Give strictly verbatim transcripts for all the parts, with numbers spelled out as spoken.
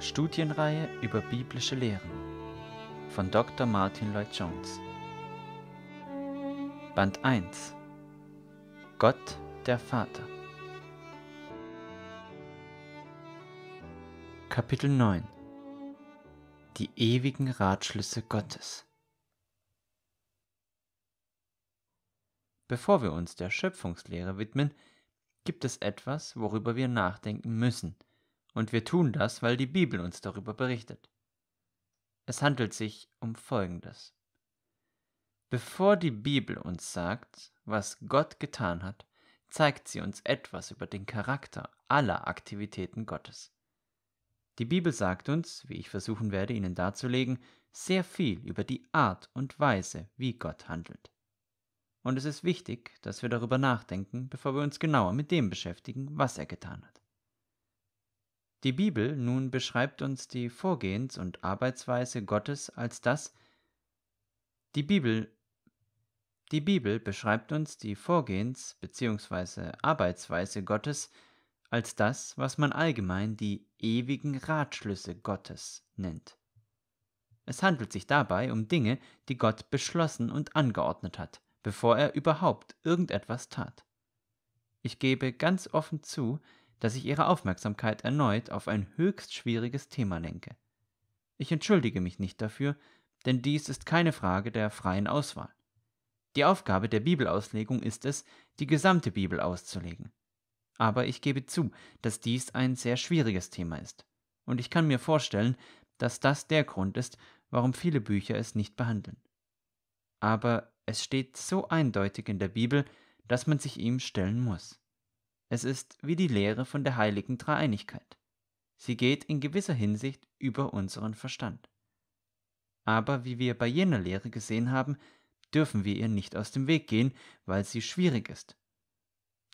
Studienreihe über biblische Lehren von Doktor Martyn Lloyd-Jones. Band eins Gott der Vater. Kapitel neun Die ewigen Ratschlüsse Gottes. Bevor wir uns der Schöpfungslehre widmen, gibt es etwas, worüber wir nachdenken müssen, und wir tun das, weil die Bibel uns darüber berichtet. Es handelt sich um Folgendes. Bevor die Bibel uns sagt, was Gott getan hat, zeigt sie uns etwas über den Charakter aller Aktivitäten Gottes. Die Bibel sagt uns, wie ich versuchen werde, Ihnen darzulegen, sehr viel über die Art und Weise, wie Gott handelt. Und es ist wichtig, dass wir darüber nachdenken, bevor wir uns genauer mit dem beschäftigen, was er getan hat. Die Bibel nun beschreibt uns die Vorgehens- und Arbeitsweise Gottes als das, die Bibel, die Bibel beschreibt uns die Vorgehens- bzw. Arbeitsweise Gottes als das, was man allgemein die ewigen Ratschlüsse Gottes nennt. Es handelt sich dabei um Dinge, die Gott beschlossen und angeordnet hat, bevor er überhaupt irgendetwas tat. Ich gebe ganz offen zu, dass ich Ihre Aufmerksamkeit erneut auf ein höchst schwieriges Thema lenke. Ich entschuldige mich nicht dafür, denn dies ist keine Frage der freien Auswahl. Die Aufgabe der Bibelauslegung ist es, die gesamte Bibel auszulegen. Aber ich gebe zu, dass dies ein sehr schwieriges Thema ist, und ich kann mir vorstellen, dass das der Grund ist, warum viele Bücher es nicht behandeln. Aber es steht so eindeutig in der Bibel, dass man sich ihm stellen muss. Es ist wie die Lehre von der heiligen Dreieinigkeit. Sie geht in gewisser Hinsicht über unseren Verstand. Aber wie wir bei jener Lehre gesehen haben, dürfen wir ihr nicht aus dem Weg gehen, weil sie schwierig ist.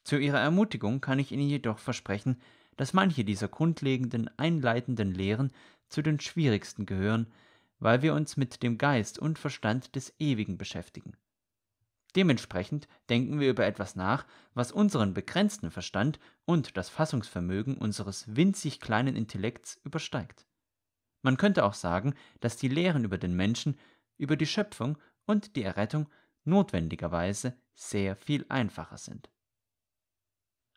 Zu ihrer Ermutigung kann ich Ihnen jedoch versprechen, dass manche dieser grundlegenden, einleitenden Lehren zu den schwierigsten gehören, weil wir uns mit dem Geist und Verstand des Ewigen beschäftigen. Dementsprechend denken wir über etwas nach, was unseren begrenzten Verstand und das Fassungsvermögen unseres winzig kleinen Intellekts übersteigt. Man könnte auch sagen, dass die Lehren über den Menschen, über die Schöpfung und die Errettung notwendigerweise sehr viel einfacher sind.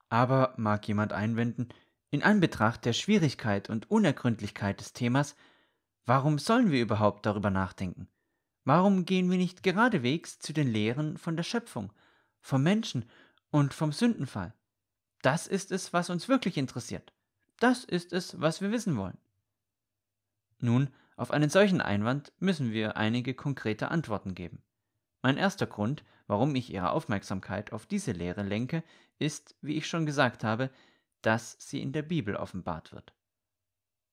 Aber, mag jemand einwenden, in Anbetracht der Schwierigkeit und Unergründlichkeit des Themas, warum sollen wir überhaupt darüber nachdenken? Warum gehen wir nicht geradewegs zu den Lehren von der Schöpfung, vom Menschen und vom Sündenfall? Das ist es, was uns wirklich interessiert. Das ist es, was wir wissen wollen. Nun, auf einen solchen Einwand müssen wir einige konkrete Antworten geben. Mein erster Grund, warum ich Ihre Aufmerksamkeit auf diese Lehre lenke, ist, wie ich schon gesagt habe, dass sie in der Bibel offenbart wird.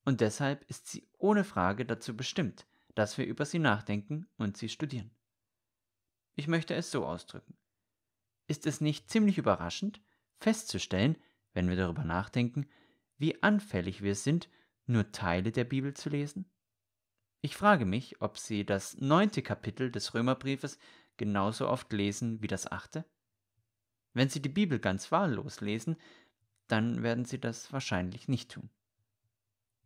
Und deshalb ist sie ohne Frage dazu bestimmt, dass wir über sie nachdenken und sie studieren. Ich möchte es so ausdrücken. Ist es nicht ziemlich überraschend, festzustellen, wenn wir darüber nachdenken, wie anfällig wir sind, nur Teile der Bibel zu lesen? Ich frage mich, ob Sie das neunte Kapitel des Römerbriefes genauso oft lesen wie das achte? Wenn Sie die Bibel ganz wahllos lesen, dann werden Sie das wahrscheinlich nicht tun.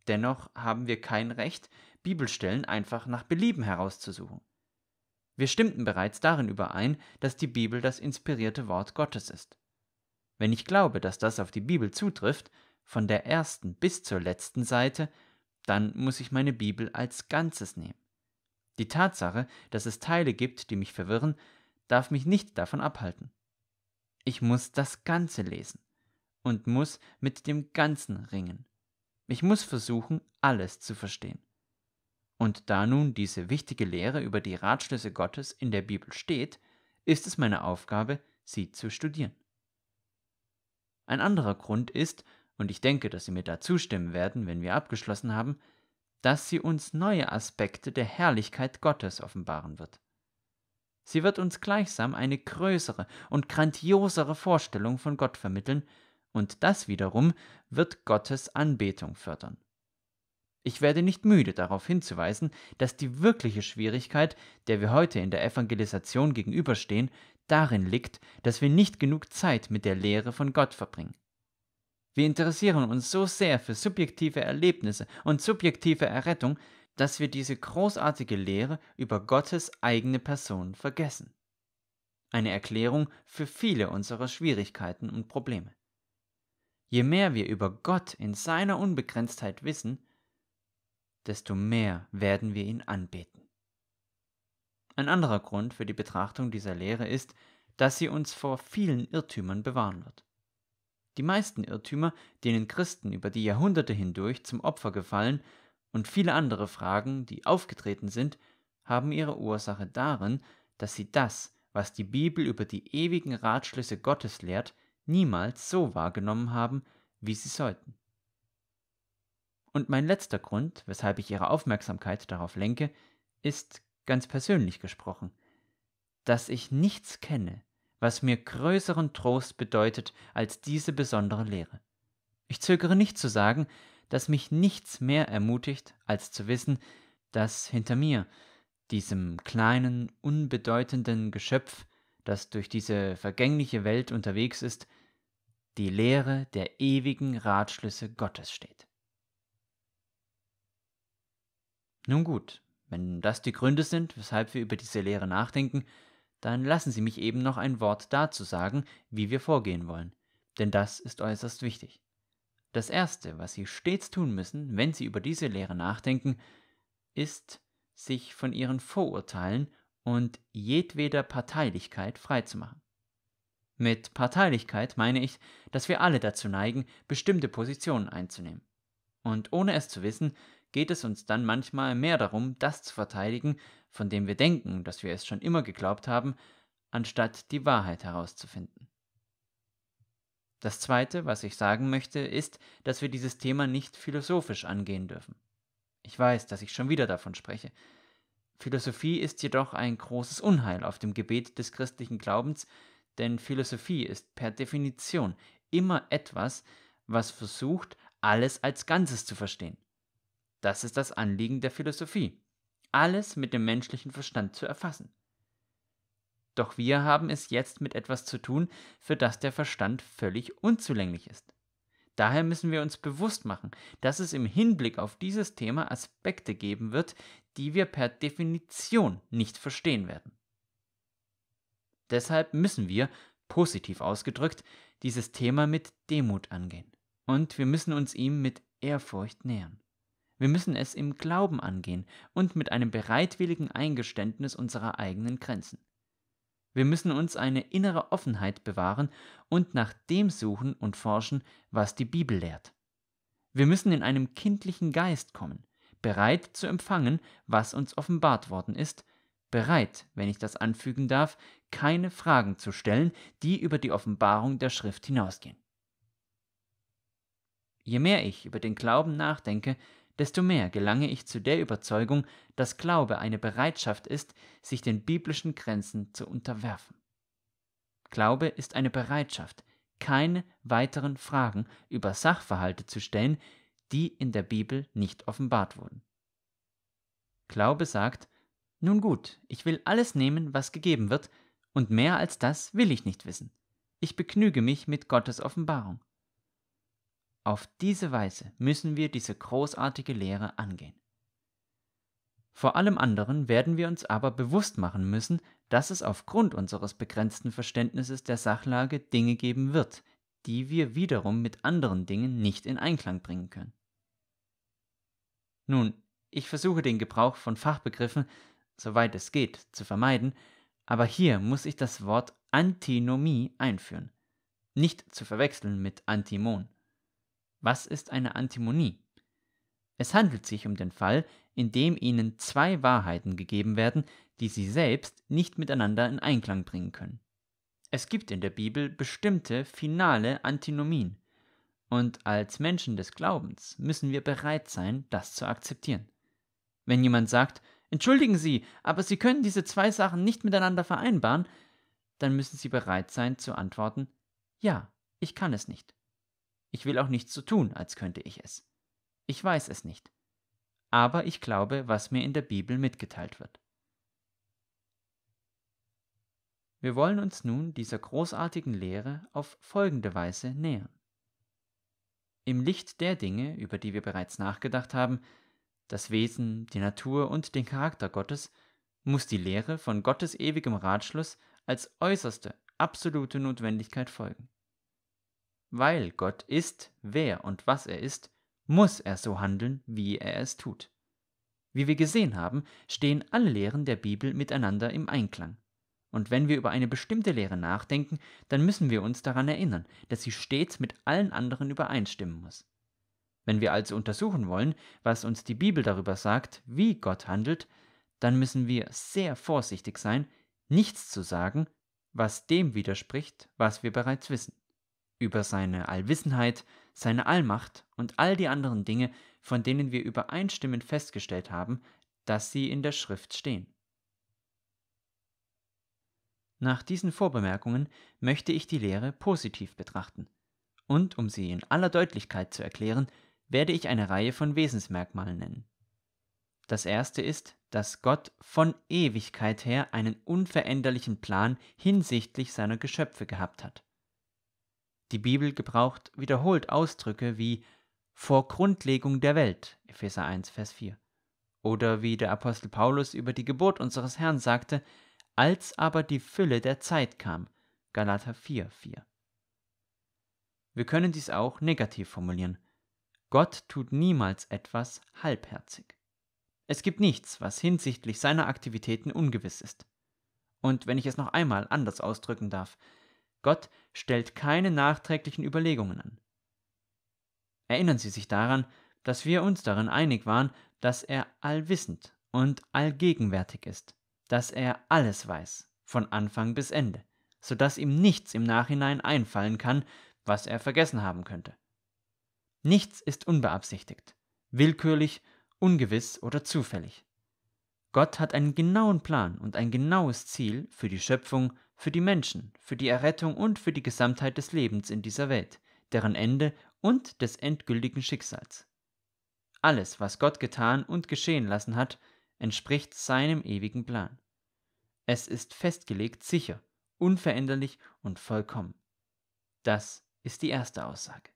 Dennoch haben wir kein Recht, Bibelstellen einfach nach Belieben herauszusuchen. Wir stimmten bereits darin überein, dass die Bibel das inspirierte Wort Gottes ist. Wenn ich glaube, dass das auf die Bibel zutrifft, von der ersten bis zur letzten Seite, dann muss ich meine Bibel als Ganzes nehmen. Die Tatsache, dass es Teile gibt, die mich verwirren, darf mich nicht davon abhalten. Ich muss das Ganze lesen und muss mit dem Ganzen ringen. Ich muss versuchen, alles zu verstehen. Und da nun diese wichtige Lehre über die Ratschlüsse Gottes in der Bibel steht, ist es meine Aufgabe, sie zu studieren. Ein anderer Grund ist, und ich denke, dass Sie mir da zustimmen werden, wenn wir abgeschlossen haben, dass sie uns neue Aspekte der Herrlichkeit Gottes offenbaren wird. Sie wird uns gleichsam eine größere und grandiosere Vorstellung von Gott vermitteln, und das wiederum wird Gottes Anbetung fördern. Ich werde nicht müde, darauf hinzuweisen, dass die wirkliche Schwierigkeit, der wir heute in der Evangelisation gegenüberstehen, darin liegt, dass wir nicht genug Zeit mit der Lehre von Gott verbringen. Wir interessieren uns so sehr für subjektive Erlebnisse und subjektive Errettung, dass wir diese großartige Lehre über Gottes eigene Person vergessen. Eine Erklärung für viele unserer Schwierigkeiten und Probleme. Je mehr wir über Gott in seiner Unbegrenztheit wissen, desto mehr werden wir ihn anbeten. Ein anderer Grund für die Betrachtung dieser Lehre ist, dass sie uns vor vielen Irrtümern bewahren wird. Die meisten Irrtümer, denen Christen über die Jahrhunderte hindurch zum Opfer gefallen, und viele andere Fragen, die aufgetreten sind, haben ihre Ursache darin, dass sie das, was die Bibel über die ewigen Ratschlüsse Gottes lehrt, niemals so wahrgenommen haben, wie sie sollten. Und mein letzter Grund, weshalb ich Ihre Aufmerksamkeit darauf lenke, ist, ganz persönlich gesprochen, dass ich nichts kenne, was mir größeren Trost bedeutet als diese besondere Lehre. Ich zögere nicht zu sagen, dass mich nichts mehr ermutigt, als zu wissen, dass hinter mir, diesem kleinen, unbedeutenden Geschöpf, das durch diese vergängliche Welt unterwegs ist, die Lehre der ewigen Ratschlüsse Gottes steht. Nun gut, wenn das die Gründe sind, weshalb wir über diese Lehre nachdenken, dann lassen Sie mich eben noch ein Wort dazu sagen, wie wir vorgehen wollen, denn das ist äußerst wichtig. Das Erste, was Sie stets tun müssen, wenn Sie über diese Lehre nachdenken, ist, sich von Ihren Vorurteilen und jedweder Parteilichkeit freizumachen. Mit Parteilichkeit meine ich, dass wir alle dazu neigen, bestimmte Positionen einzunehmen. Und ohne es zu wissen, geht es uns dann manchmal mehr darum, das zu verteidigen, von dem wir denken, dass wir es schon immer geglaubt haben, anstatt die Wahrheit herauszufinden. Das Zweite, was ich sagen möchte, ist, dass wir dieses Thema nicht philosophisch angehen dürfen. Ich weiß, dass ich schon wieder davon spreche. Philosophie ist jedoch ein großes Unheil auf dem Gebiet des christlichen Glaubens, denn Philosophie ist per Definition immer etwas, was versucht, alles als Ganzes zu verstehen. Das ist das Anliegen der Philosophie, alles mit dem menschlichen Verstand zu erfassen. Doch wir haben es jetzt mit etwas zu tun, für das der Verstand völlig unzulänglich ist. Daher müssen wir uns bewusst machen, dass es im Hinblick auf dieses Thema Aspekte geben wird, die wir per Definition nicht verstehen werden. Deshalb müssen wir, positiv ausgedrückt, dieses Thema mit Demut angehen. Und wir müssen uns ihm mit Ehrfurcht nähern. Wir müssen es im Glauben angehen und mit einem bereitwilligen Eingeständnis unserer eigenen Grenzen. Wir müssen uns eine innere Offenheit bewahren und nach dem suchen und forschen, was die Bibel lehrt. Wir müssen in einem kindlichen Geist kommen, bereit zu empfangen, was uns offenbart worden ist, bereit, wenn ich das anfügen darf, keine Fragen zu stellen, die über die Offenbarung der Schrift hinausgehen. Je mehr ich über den Glauben nachdenke, desto mehr gelange ich zu der Überzeugung, dass Glaube eine Bereitschaft ist, sich den biblischen Grenzen zu unterwerfen. Glaube ist eine Bereitschaft, keine weiteren Fragen über Sachverhalte zu stellen, die in der Bibel nicht offenbart wurden. Glaube sagt, nun gut, ich will alles nehmen, was gegeben wird, und mehr als das will ich nicht wissen. Ich begnüge mich mit Gottes Offenbarung. Auf diese Weise müssen wir diese großartige Lehre angehen. Vor allem anderen werden wir uns aber bewusst machen müssen, dass es aufgrund unseres begrenzten Verständnisses der Sachlage Dinge geben wird, die wir wiederum mit anderen Dingen nicht in Einklang bringen können. Nun, ich versuche den Gebrauch von Fachbegriffen, soweit es geht, zu vermeiden, aber hier muss ich das Wort Antinomie einführen, nicht zu verwechseln mit Antimon. Was ist eine Antimonie? Es handelt sich um den Fall, in dem Ihnen zwei Wahrheiten gegeben werden, die Sie selbst nicht miteinander in Einklang bringen können. Es gibt in der Bibel bestimmte finale Antinomien, und als Menschen des Glaubens müssen wir bereit sein, das zu akzeptieren. Wenn jemand sagt, entschuldigen Sie, aber Sie können diese zwei Sachen nicht miteinander vereinbaren, dann müssen Sie bereit sein zu antworten, ja, ich kann es nicht. Ich will auch nichts so tun, als könnte ich es. Ich weiß es nicht. Aber ich glaube, was mir in der Bibel mitgeteilt wird. Wir wollen uns nun dieser großartigen Lehre auf folgende Weise nähern. im Licht der Dinge, über die wir bereits nachgedacht haben, das Wesen, die Natur und den Charakter Gottes, muss die Lehre von Gottes ewigem Ratschluss als äußerste, absolute Notwendigkeit folgen. Weil Gott ist, wer und was er ist, muss er so handeln, wie er es tut. Wie wir gesehen haben, stehen alle Lehren der Bibel miteinander im Einklang. Und wenn wir über eine bestimmte Lehre nachdenken, dann müssen wir uns daran erinnern, dass sie stets mit allen anderen übereinstimmen muss. Wenn wir also untersuchen wollen, was uns die Bibel darüber sagt, wie Gott handelt, dann müssen wir sehr vorsichtig sein, nichts zu sagen, was dem widerspricht, was wir bereits wissen, über seine Allwissenheit, seine Allmacht und all die anderen Dinge, von denen wir übereinstimmend festgestellt haben, dass sie in der Schrift stehen. Nach diesen Vorbemerkungen möchte ich die Lehre positiv betrachten, und um sie in aller Deutlichkeit zu erklären, werde ich eine Reihe von Wesensmerkmalen nennen. Das erste ist, dass Gott von Ewigkeit her einen unveränderlichen Plan hinsichtlich seiner Geschöpfe gehabt hat. Die Bibel gebraucht wiederholt Ausdrücke wie vor Grundlegung der Welt, Epheser eins, Vers vier, oder wie der Apostel Paulus über die Geburt unseres Herrn sagte, als aber die Fülle der Zeit kam, Galater vier, vier. Wir können dies auch negativ formulieren. Gott tut niemals etwas halbherzig. Es gibt nichts, was hinsichtlich seiner Aktivitäten ungewiss ist. Und wenn ich es noch einmal anders ausdrücken darf, Gott stellt keine nachträglichen Überlegungen an. Erinnern Sie sich daran, dass wir uns darin einig waren, dass er allwissend und allgegenwärtig ist, dass er alles weiß, von Anfang bis Ende, sodass ihm nichts im Nachhinein einfallen kann, was er vergessen haben könnte. Nichts ist unbeabsichtigt, willkürlich, ungewiss oder zufällig. Gott hat einen genauen Plan und ein genaues Ziel für die Schöpfung, für die Menschen, für die Errettung und für die Gesamtheit des Lebens in dieser Welt, deren Ende und des endgültigen Schicksals. Alles, was Gott getan und geschehen lassen hat, entspricht seinem ewigen Plan. Es ist festgelegt, sicher, unveränderlich und vollkommen. Das ist die erste Aussage.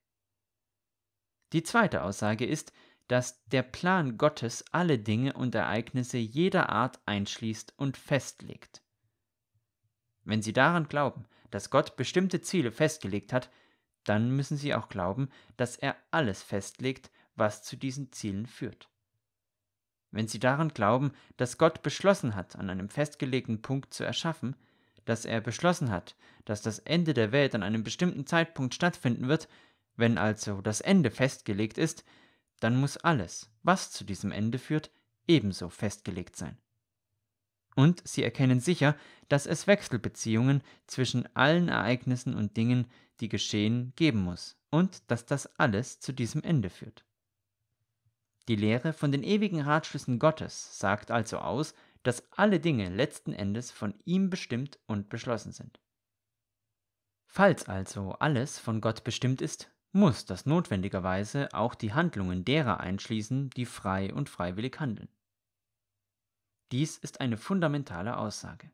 Die zweite Aussage ist, dass der Plan Gottes alle Dinge und Ereignisse jeder Art einschließt und festlegt. Wenn Sie daran glauben, dass Gott bestimmte Ziele festgelegt hat, dann müssen Sie auch glauben, dass er alles festlegt, was zu diesen Zielen führt. Wenn Sie daran glauben, dass Gott beschlossen hat, an einem festgelegten Punkt zu erschaffen, dass er beschlossen hat, dass das Ende der Welt an einem bestimmten Zeitpunkt stattfinden wird, wenn also das Ende festgelegt ist, dann muss alles, was zu diesem Ende führt, ebenso festgelegt sein. Und sie erkennen sicher, dass es Wechselbeziehungen zwischen allen Ereignissen und Dingen, die geschehen, geben muss und dass das alles zu diesem Ende führt. Die Lehre von den ewigen Ratschlüssen Gottes sagt also aus, dass alle Dinge letzten Endes von ihm bestimmt und beschlossen sind. Falls also alles von Gott bestimmt ist, muss das notwendigerweise auch die Handlungen derer einschließen, die frei und freiwillig handeln. Dies ist eine fundamentale Aussage.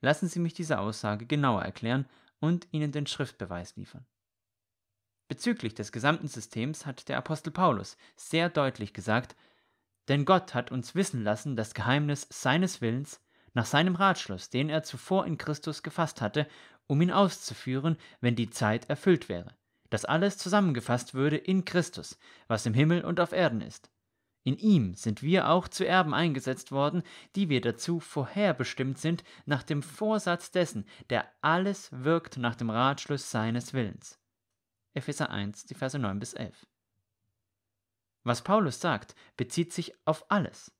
Lassen Sie mich diese Aussage genauer erklären und Ihnen den Schriftbeweis liefern. Bezüglich des gesamten Systems hat der Apostel Paulus sehr deutlich gesagt, denn Gott hat uns wissen lassen das Geheimnis seines Willens nach seinem Ratschluss, den er zuvor in Christus gefasst hatte, um ihn auszuführen, wenn die Zeit erfüllt wäre. Dass alles zusammengefasst würde in Christus, was im Himmel und auf Erden ist. In ihm sind wir auch zu Erben eingesetzt worden, die wir dazu vorherbestimmt sind, nach dem Vorsatz dessen, der alles wirkt nach dem Ratschluss seines Willens. Epheser eins, die Verse neun bis elf. Was Paulus sagt, bezieht sich auf alles.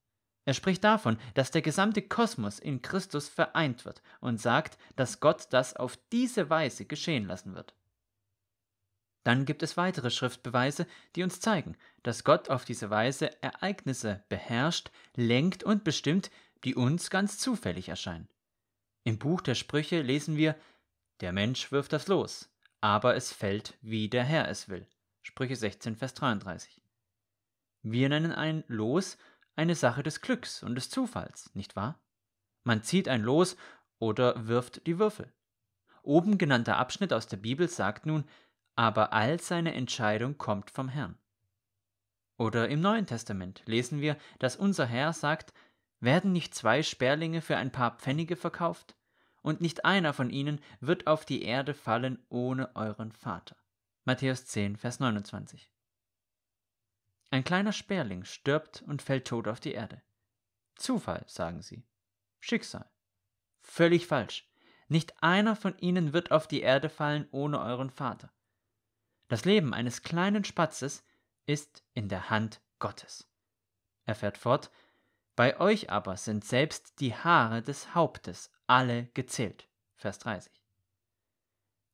Er spricht davon, dass der gesamte Kosmos in Christus vereint wird und sagt, dass Gott das auf diese Weise geschehen lassen wird. Dann gibt es weitere Schriftbeweise, die uns zeigen, dass Gott auf diese Weise Ereignisse beherrscht, lenkt und bestimmt, die uns ganz zufällig erscheinen. Im Buch der Sprüche lesen wir, der Mensch wirft das Los, aber es fällt, wie der Herr es will. Sprüche sechzehn, Vers dreiunddreißig. Wir nennen ein Los eine Sache des Glücks und des Zufalls, nicht wahr? Man zieht ein Los oder wirft die Würfel. Oben genannter Abschnitt aus der Bibel sagt nun, aber all seine Entscheidung kommt vom Herrn. Oder im Neuen Testament lesen wir, dass unser Herr sagt, werden nicht zwei Sperlinge für ein paar Pfennige verkauft? Und nicht einer von ihnen wird auf die Erde fallen ohne euren Vater. Matthäus zehn, Vers neunundzwanzig. Ein kleiner Sperling stirbt und fällt tot auf die Erde. Zufall, sagen sie. Schicksal. Völlig falsch. Nicht einer von ihnen wird auf die Erde fallen ohne euren Vater. Das Leben eines kleinen Spatzes ist in der Hand Gottes. Er fährt fort, bei euch aber sind selbst die Haare des Hauptes alle gezählt. Vers dreißig.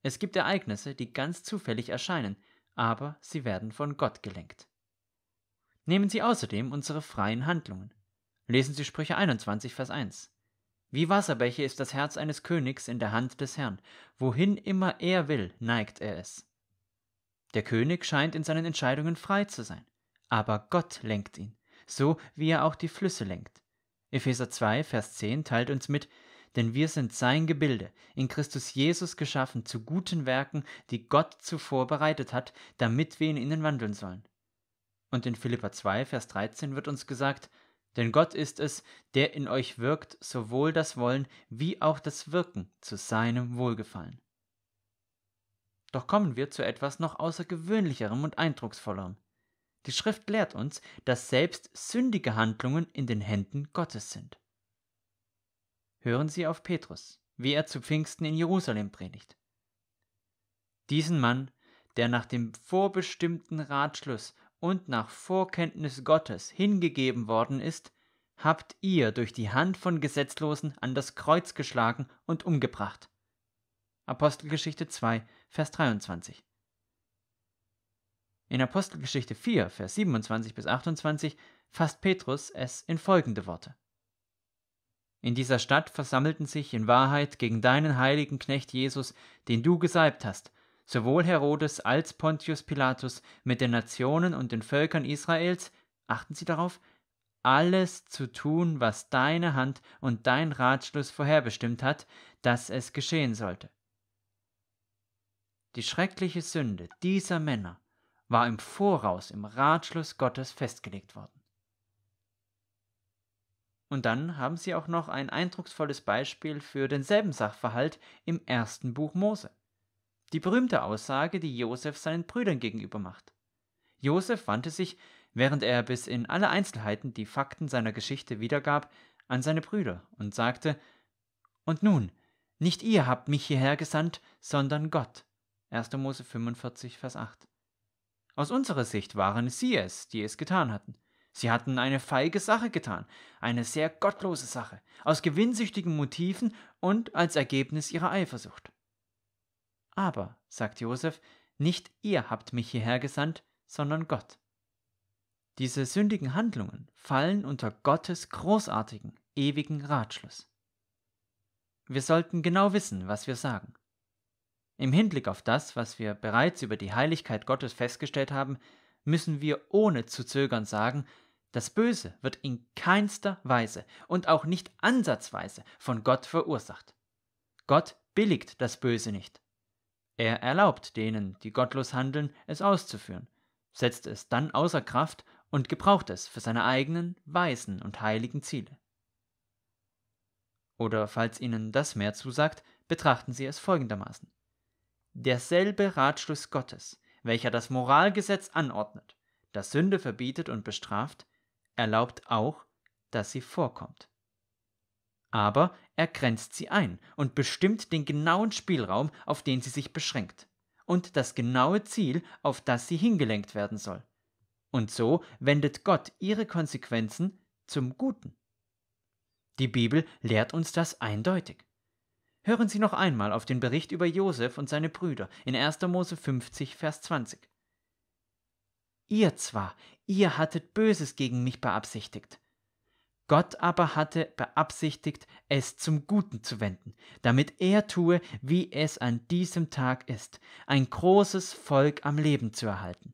Es gibt Ereignisse, die ganz zufällig erscheinen, aber sie werden von Gott gelenkt. Nehmen Sie außerdem unsere freien Handlungen. Lesen Sie Sprüche einundzwanzig, Vers eins. Wie Wasserbäche ist das Herz eines Königs in der Hand des Herrn. Wohin immer er will, neigt er es. Der König scheint in seinen Entscheidungen frei zu sein, aber Gott lenkt ihn, so wie er auch die Flüsse lenkt. Epheser zwei, Vers zehn teilt uns mit, denn wir sind sein Gebilde, in Christus Jesus geschaffen, zu guten Werken, die Gott zuvor bereitet hat, damit wir in ihnen wandeln sollen. Und in Philipper zwei, Vers dreizehn wird uns gesagt, denn Gott ist es, der in euch wirkt, sowohl das Wollen wie auch das Wirken zu seinem Wohlgefallen. Doch kommen wir zu etwas noch Außergewöhnlicherem und Eindrucksvollerem. Die Schrift lehrt uns, dass selbst sündige Handlungen in den Händen Gottes sind. Hören Sie auf Petrus, wie er zu Pfingsten in Jerusalem predigt. Diesen Mann, der nach dem vorbestimmten Ratschluss und nach Vorkenntnis Gottes hingegeben worden ist, habt ihr durch die Hand von Gesetzlosen an das Kreuz geschlagen und umgebracht. Apostelgeschichte zwei, Vers dreiundzwanzig. In Apostelgeschichte vier, Vers siebenundzwanzig bis achtundzwanzig fasst Petrus es in folgende Worte. In dieser Stadt versammelten sich in Wahrheit gegen deinen heiligen Knecht Jesus, den du gesalbt hast, sowohl Herodes als Pontius Pilatus mit den Nationen und den Völkern Israels, achten Sie darauf, alles zu tun, was deine Hand und dein Ratschluss vorherbestimmt hat, dass es geschehen sollte. Die schreckliche Sünde dieser Männer war im Voraus im Ratschluss Gottes festgelegt worden. Und dann haben sie auch noch ein eindrucksvolles Beispiel für denselben Sachverhalt im ersten Buch Mose. Die berühmte Aussage, die Josef seinen Brüdern gegenüber macht. Josef wandte sich, während er bis in alle Einzelheiten die Fakten seiner Geschichte wiedergab, an seine Brüder und sagte, und nun, nicht ihr habt mich hierher gesandt, sondern Gott. erster Mose fünfundvierzig, Vers acht. Aus unserer Sicht waren sie es, die es getan hatten. Sie hatten eine feige Sache getan, eine sehr gottlose Sache, aus gewinnsüchtigen Motiven und als Ergebnis ihrer Eifersucht. Aber, sagt Josef, nicht ihr habt mich hierher gesandt, sondern Gott. Diese sündigen Handlungen fallen unter Gottes großartigen, ewigen Ratschluss. Wir sollten genau wissen, was wir sagen. Im Hinblick auf das, was wir bereits über die Heiligkeit Gottes festgestellt haben, müssen wir ohne zu zögern sagen, das Böse wird in keinster Weise und auch nicht ansatzweise von Gott verursacht. Gott billigt das Böse nicht. Er erlaubt denen, die gottlos handeln, es auszuführen, setzt es dann außer Kraft und gebraucht es für seine eigenen, weisen und heiligen Ziele. Oder falls Ihnen das mehr zusagt, betrachten Sie es folgendermaßen. Derselbe Ratschluss Gottes, welcher das Moralgesetz anordnet, das Sünde verbietet und bestraft, erlaubt auch, dass sie vorkommt. Aber er grenzt sie ein und bestimmt den genauen Spielraum, auf den sie sich beschränkt, und das genaue Ziel, auf das sie hingelenkt werden soll. Und so wendet Gott ihre Konsequenzen zum Guten. Die Bibel lehrt uns das eindeutig. Hören Sie noch einmal auf den Bericht über Josef und seine Brüder in erster Mose fünfzig, Vers zwanzig. Ihr zwar, ihr hattet Böses gegen mich beabsichtigt. Gott aber hatte beabsichtigt, es zum Guten zu wenden, damit er tue, wie es an diesem Tag ist, ein großes Volk am Leben zu erhalten.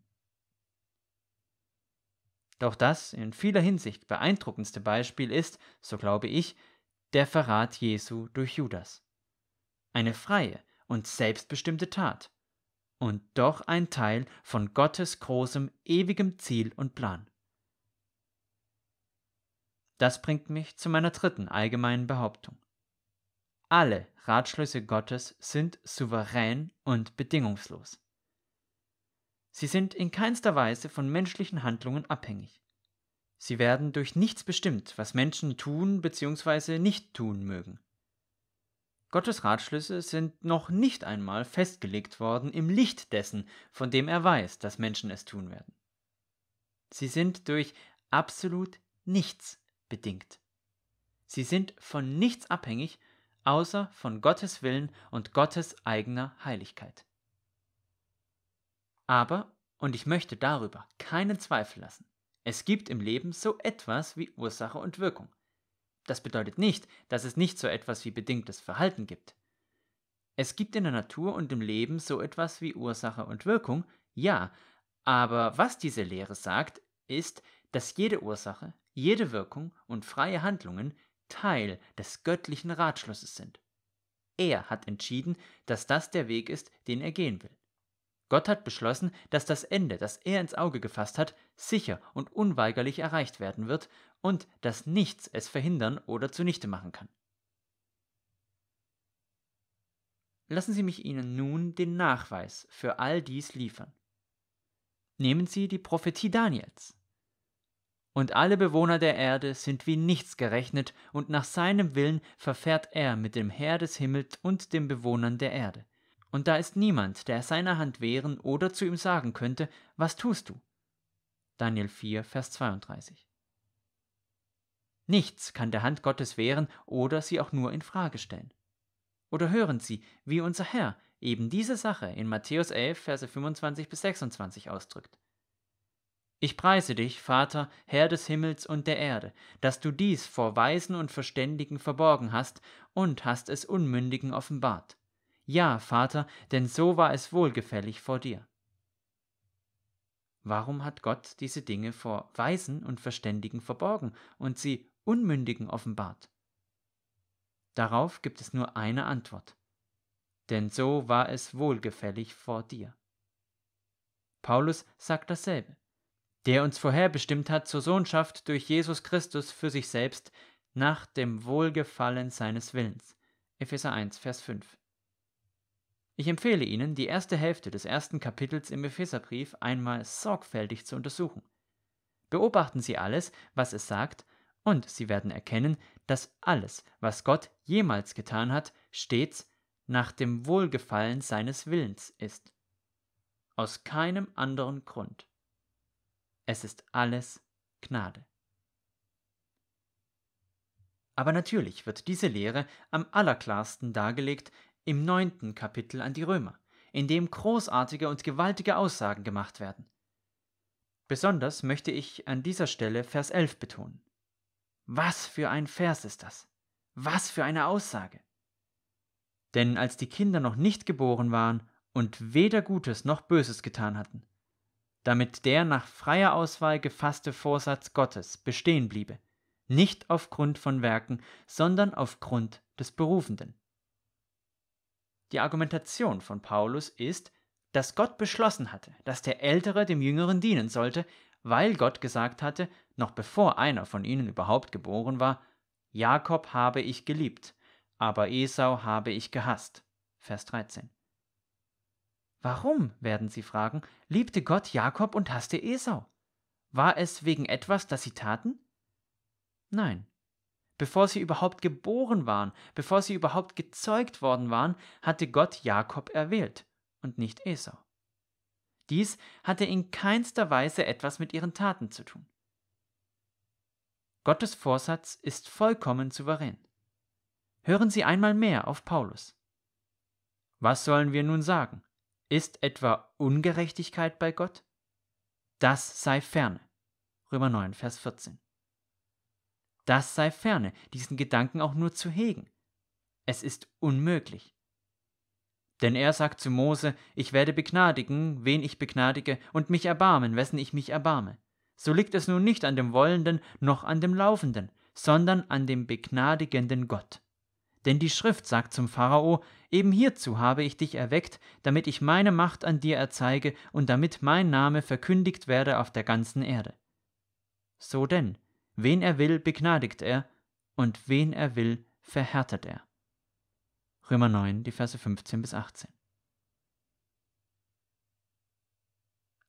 Doch das in vieler Hinsicht beeindruckendste Beispiel ist, so glaube ich, der Verrat Jesu durch Judas. Eine freie und selbstbestimmte Tat, und doch ein Teil von Gottes großem, ewigem Ziel und Plan. Das bringt mich zu meiner dritten allgemeinen Behauptung. Alle Ratschlüsse Gottes sind souverän und bedingungslos. Sie sind in keinster Weise von menschlichen Handlungen abhängig. Sie werden durch nichts bestimmt, was Menschen tun bzw. nicht tun mögen. Gottes Ratschlüsse sind noch nicht einmal festgelegt worden im Licht dessen, von dem er weiß, dass Menschen es tun werden. Sie sind durch absolut nichts bedingt. Sie sind von nichts abhängig, außer von Gottes Willen und Gottes eigener Heiligkeit. Aber, und ich möchte darüber keinen Zweifel lassen, es gibt im Leben so etwas wie Ursache und Wirkung. Das bedeutet nicht, dass es nicht so etwas wie bedingtes Verhalten gibt. Es gibt in der Natur und im Leben so etwas wie Ursache und Wirkung, ja, aber was diese Lehre sagt, ist, dass jede Ursache, jede Wirkung und freie Handlungen Teil des göttlichen Ratschlusses sind. Er hat entschieden, dass das der Weg ist, den er gehen will. Gott hat beschlossen, dass das Ende, das er ins Auge gefasst hat, sicher und unweigerlich erreicht werden wird und dass nichts es verhindern oder zunichte machen kann. Lassen Sie mich Ihnen nun den Nachweis für all dies liefern. Nehmen Sie die Prophetie Daniels. Und alle Bewohner der Erde sind wie nichts gerechnet, und nach seinem Willen verfährt er mit dem Herr des Himmels und den Bewohnern der Erde. Und da ist niemand, der seiner Hand wehren oder zu ihm sagen könnte, was tust du? Daniel vier, Vers zweiunddreißig. Nichts kann der Hand Gottes wehren oder sie auch nur in Frage stellen. Oder hören Sie, wie unser Herr eben diese Sache in Matthäus elf, Verse fünfundzwanzig bis sechsundzwanzig ausdrückt. Ich preise dich, Vater, Herr des Himmels und der Erde, dass du dies vor Weisen und Verständigen verborgen hast und hast es Unmündigen offenbart. Ja, Vater, denn so war es wohlgefällig vor dir. Warum hat Gott diese Dinge vor Weisen und Verständigen verborgen und sie Unmündigen offenbart? Darauf gibt es nur eine Antwort. Denn so war es wohlgefällig vor dir. Paulus sagt dasselbe. Der uns vorherbestimmt hat zur Sohnschaft durch Jesus Christus für sich selbst, nach dem Wohlgefallen seines Willens. Epheser eins, Vers fünf. Ich empfehle Ihnen, die erste Hälfte des ersten Kapitels im Epheserbrief einmal sorgfältig zu untersuchen. Beobachten Sie alles, was es sagt, und Sie werden erkennen, dass alles, was Gott jemals getan hat, stets nach dem Wohlgefallen seines Willens ist. Aus keinem anderen Grund. Es ist alles Gnade. Aber natürlich wird diese Lehre am allerklarsten dargelegt im neunten Kapitel an die Römer, in dem großartige und gewaltige Aussagen gemacht werden. Besonders möchte ich an dieser Stelle Vers elf betonen. Was für ein Vers ist das? Was für eine Aussage! Denn als die Kinder noch nicht geboren waren und weder Gutes noch Böses getan hatten, damit der nach freier Auswahl gefasste Vorsatz Gottes bestehen bliebe, nicht aufgrund von Werken, sondern aufgrund des Berufenden. Die Argumentation von Paulus ist, dass Gott beschlossen hatte, dass der Ältere dem Jüngeren dienen sollte, weil Gott gesagt hatte, noch bevor einer von ihnen überhaupt geboren war, Jakob habe ich geliebt, aber Esau habe ich gehasst. Vers dreizehn. Warum, werden Sie fragen, liebte Gott Jakob und hasste Esau? War es wegen etwas, das sie taten? Nein. Bevor sie überhaupt geboren waren, bevor sie überhaupt gezeugt worden waren, hatte Gott Jakob erwählt und nicht Esau. Dies hatte in keinster Weise etwas mit ihren Taten zu tun. Gottes Vorsatz ist vollkommen souverän. Hören Sie einmal mehr auf Paulus. Was sollen wir nun sagen? Ist etwa Ungerechtigkeit bei Gott? Das sei ferne. Römer neun, Vers vierzehn. Das sei ferne, diesen Gedanken auch nur zu hegen. Es ist unmöglich. Denn er sagt zu Mose, ich werde begnadigen, wen ich begnadige, und mich erbarmen, wessen ich mich erbarme. So liegt es nun nicht an dem Wollenden noch an dem Laufenden, sondern an dem begnadigenden Gott. Denn die Schrift sagt zum Pharao, eben hierzu habe ich dich erweckt, damit ich meine Macht an dir erzeige und damit mein Name verkündigt werde auf der ganzen Erde. So denn, wen er will, begnadigt er, und wen er will, verhärtet er. Römer neun, die Verse fünfzehn bis achtzehn.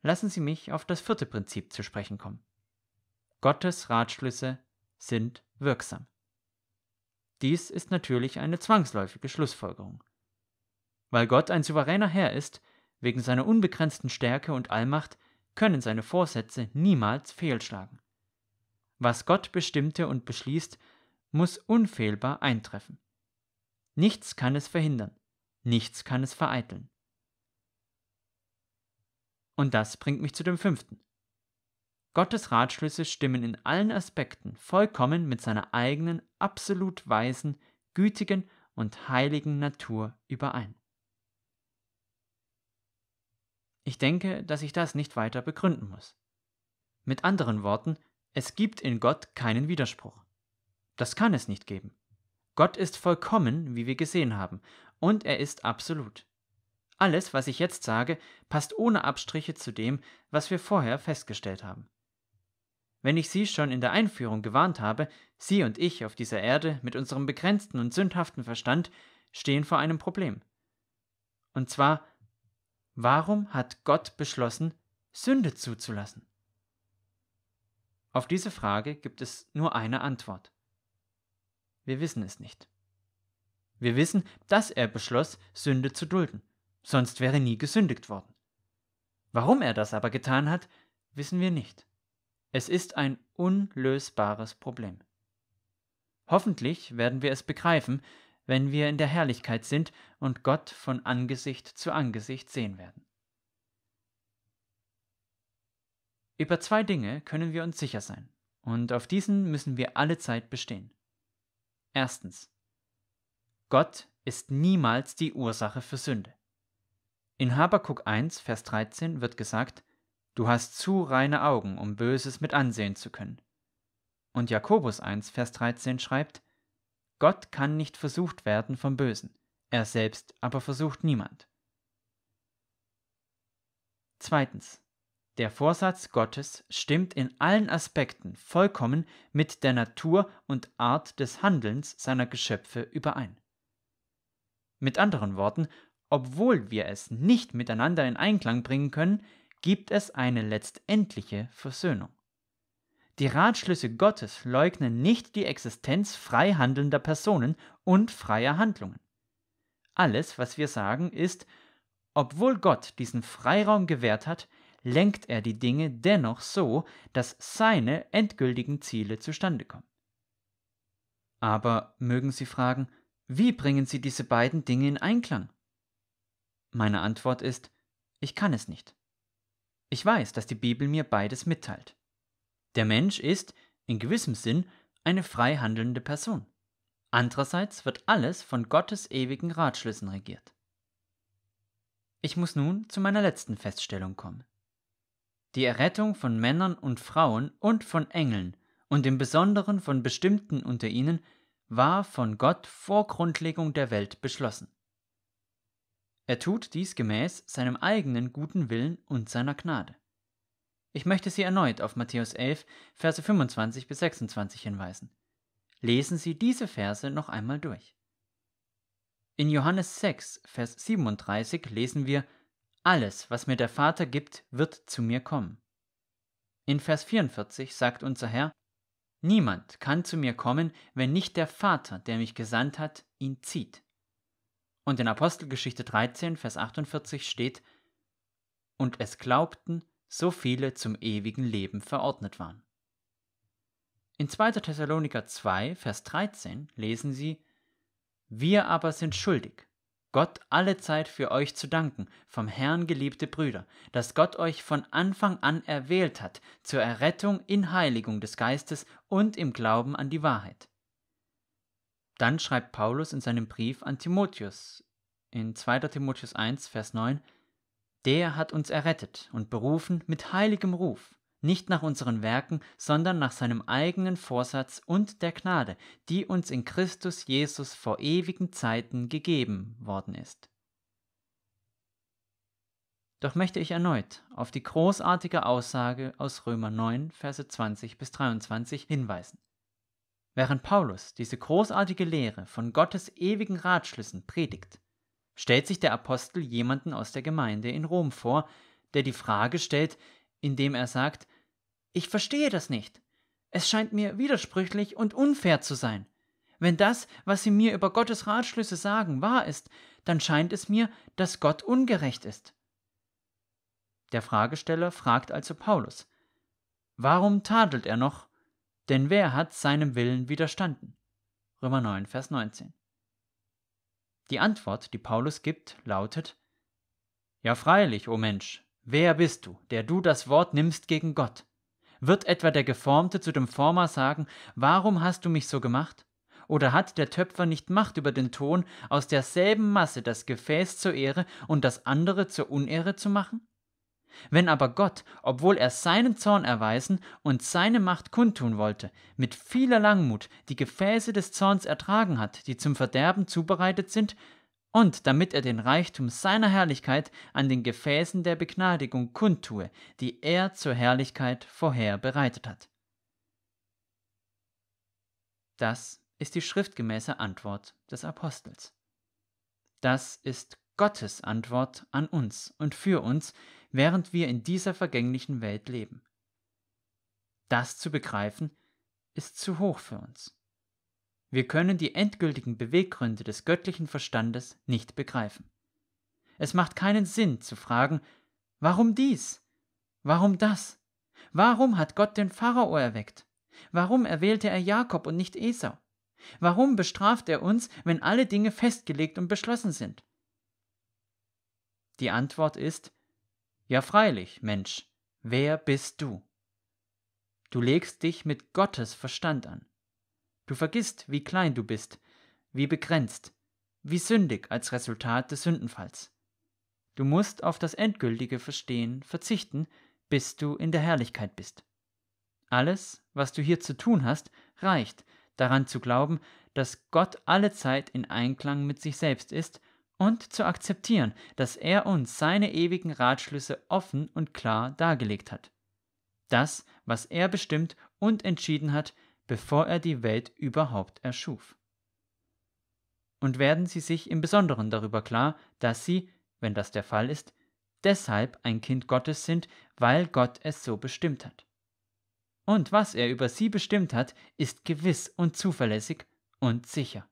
Lassen Sie mich auf das vierte Prinzip zu sprechen kommen. Gottes Ratschlüsse sind wirksam. Dies ist natürlich eine zwangsläufige Schlussfolgerung. Weil Gott ein souveräner Herr ist, wegen seiner unbegrenzten Stärke und Allmacht, können seine Vorsätze niemals fehlschlagen. Was Gott bestimmte und beschließt, muss unfehlbar eintreffen. Nichts kann es verhindern, nichts kann es vereiteln. Und das bringt mich zu dem fünften. Gottes Ratschlüsse stimmen in allen Aspekten vollkommen mit seiner eigenen, absolut weisen, gütigen und heiligen Natur überein. Ich denke, dass ich das nicht weiter begründen muss. Mit anderen Worten, es gibt in Gott keinen Widerspruch. Das kann es nicht geben. Gott ist vollkommen, wie wir gesehen haben, und er ist absolut. Alles, was ich jetzt sage, passt ohne Abstriche zu dem, was wir vorher festgestellt haben. Wenn ich Sie schon in der Einführung gewarnt habe, Sie und ich auf dieser Erde mit unserem begrenzten und sündhaften Verstand stehen vor einem Problem. Und zwar, warum hat Gott beschlossen, Sünde zuzulassen? Auf diese Frage gibt es nur eine Antwort. Wir wissen es nicht. Wir wissen, dass er beschloss, Sünde zu dulden, sonst wäre nie gesündigt worden. Warum er das aber getan hat, wissen wir nicht. Es ist ein unlösbares Problem. Hoffentlich werden wir es begreifen, wenn wir in der Herrlichkeit sind und Gott von Angesicht zu Angesicht sehen werden. Über zwei Dinge können wir uns sicher sein, und auf diesen müssen wir alle Zeit bestehen. Erstens: Gott ist niemals die Ursache für Sünde. In Habakuk eins, Vers dreizehn wird gesagt, du hast zu reine Augen, um Böses mit ansehen zu können. Und Jakobus eins, Vers dreizehn schreibt, Gott kann nicht versucht werden vom Bösen, er selbst aber versucht niemand. Zweitens: Der Vorsatz Gottes stimmt in allen Aspekten vollkommen mit der Natur und Art des Handelns seiner Geschöpfe überein. Mit anderen Worten, obwohl wir es nicht miteinander in Einklang bringen können, gibt es eine letztendliche Versöhnung. Die Ratschlüsse Gottes leugnen nicht die Existenz frei handelnder Personen und freier Handlungen. Alles, was wir sagen, ist, obwohl Gott diesen Freiraum gewährt hat, lenkt er die Dinge dennoch so, dass seine endgültigen Ziele zustande kommen. Aber mögen Sie fragen, wie bringen Sie diese beiden Dinge in Einklang? Meine Antwort ist, ich kann es nicht. Ich weiß, dass die Bibel mir beides mitteilt. Der Mensch ist, in gewissem Sinn, eine frei handelnde Person. Andererseits wird alles von Gottes ewigen Ratschlüssen regiert. Ich muss nun zu meiner letzten Feststellung kommen. Die Errettung von Männern und Frauen und von Engeln und im Besonderen von Bestimmten unter ihnen war von Gott vor Grundlegung der Welt beschlossen. Er tut dies gemäß seinem eigenen guten Willen und seiner Gnade. Ich möchte Sie erneut auf Matthäus elf, Verse fünfundzwanzig bis sechsundzwanzig hinweisen. Lesen Sie diese Verse noch einmal durch. In Johannes sechs, Vers siebenunddreißig lesen wir, alles, was mir der Vater gibt, wird zu mir kommen. In Vers vierundvierzig sagt unser Herr, niemand kann zu mir kommen, wenn nicht der Vater, der mich gesandt hat, ihn zieht. Und in Apostelgeschichte dreizehn, Vers achtundvierzig steht, und es glaubten, so viele zum ewigen Leben verordnet waren. In zweiter Thessaloniker zwei, Vers dreizehn lesen Sie, wir aber sind schuldig, Gott alle Zeit für euch zu danken, vom Herrn geliebte Brüder, dass Gott euch von Anfang an erwählt hat, zur Errettung in Heiligung des Geistes und im Glauben an die Wahrheit. Dann schreibt Paulus in seinem Brief an Timotheus, in zweiter Timotheus eins, Vers neun, der hat uns errettet und berufen mit heiligem Ruf, nicht nach unseren Werken, sondern nach seinem eigenen Vorsatz und der Gnade, die uns in Christus Jesus vor ewigen Zeiten gegeben worden ist. Doch möchte ich erneut auf die großartige Aussage aus Römer neun, Verse zwanzig bis dreiundzwanzig hinweisen. Während Paulus diese großartige Lehre von Gottes ewigen Ratschlüssen predigt, stellt sich der Apostel jemanden aus der Gemeinde in Rom vor, der die Frage stellt, indem er sagt, ich verstehe das nicht. Es scheint mir widersprüchlich und unfair zu sein. Wenn das, was sie mir über Gottes Ratschlüsse sagen, wahr ist, dann scheint es mir, dass Gott ungerecht ist. Der Fragesteller fragt also Paulus, warum tadelt er noch? Denn wer hat seinem Willen widerstanden? Römer neun, Vers neunzehn. Die Antwort, die Paulus gibt, lautet, ja freilich, o Mensch, wer bist du, der du das Wort nimmst gegen Gott? Wird etwa der Geformte zu dem Former sagen, warum hast du mich so gemacht? Oder hat der Töpfer nicht Macht über den Ton, aus derselben Masse das Gefäß zur Ehre und das andere zur Unehre zu machen? Wenn aber Gott, obwohl er seinen Zorn erweisen und seine Macht kundtun wollte, mit vieler Langmut die Gefäße des Zorns ertragen hat, die zum Verderben zubereitet sind, und damit er den Reichtum seiner Herrlichkeit an den Gefäßen der Begnadigung kundtue, die er zur Herrlichkeit vorher bereitet hat. Das ist die schriftgemäße Antwort des Apostels. Das ist Gottes Antwort an uns und für uns, während wir in dieser vergänglichen Welt leben. Das zu begreifen, ist zu hoch für uns. Wir können die endgültigen Beweggründe des göttlichen Verstandes nicht begreifen. Es macht keinen Sinn zu fragen, warum dies? Warum das? Warum hat Gott den Pharao erweckt? Warum erwählte er Jakob und nicht Esau? Warum bestraft er uns, wenn alle Dinge festgelegt und beschlossen sind? Die Antwort ist, ja freilich, Mensch, wer bist du? Du legst dich mit Gottes Verstand an. Du vergisst, wie klein du bist, wie begrenzt, wie sündig als Resultat des Sündenfalls. Du musst auf das endgültige Verstehen verzichten, bis du in der Herrlichkeit bist. Alles, was du hier zu tun hast, reicht, daran zu glauben, dass Gott allezeit in Einklang mit sich selbst ist, und zu akzeptieren, dass er uns seine ewigen Ratschlüsse offen und klar dargelegt hat. Das, was er bestimmt und entschieden hat, bevor er die Welt überhaupt erschuf. Und werden sie sich im Besonderen darüber klar, dass sie, wenn das der Fall ist, deshalb ein Kind Gottes sind, weil Gott es so bestimmt hat. Und was er über sie bestimmt hat, ist gewiss und zuverlässig und sicher.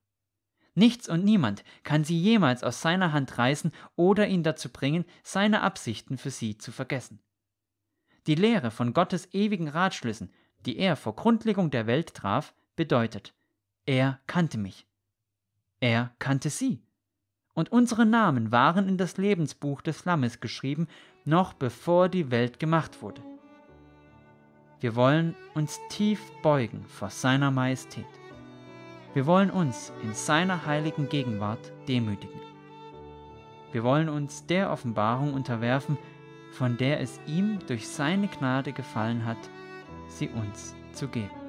Nichts und niemand kann sie jemals aus seiner Hand reißen oder ihn dazu bringen, seine Absichten für sie zu vergessen. Die Lehre von Gottes ewigen Ratschlüssen, die er vor Grundlegung der Welt traf, bedeutet, er kannte mich. Er kannte sie. Und unsere Namen waren in das Lebensbuch des Lammes geschrieben, noch bevor die Welt gemacht wurde. Wir wollen uns tief beugen vor seiner Majestät. Wir wollen uns in seiner heiligen Gegenwart demütigen. Wir wollen uns der Offenbarung unterwerfen, von der es ihm durch seine Gnade gefallen hat, sie uns zu geben.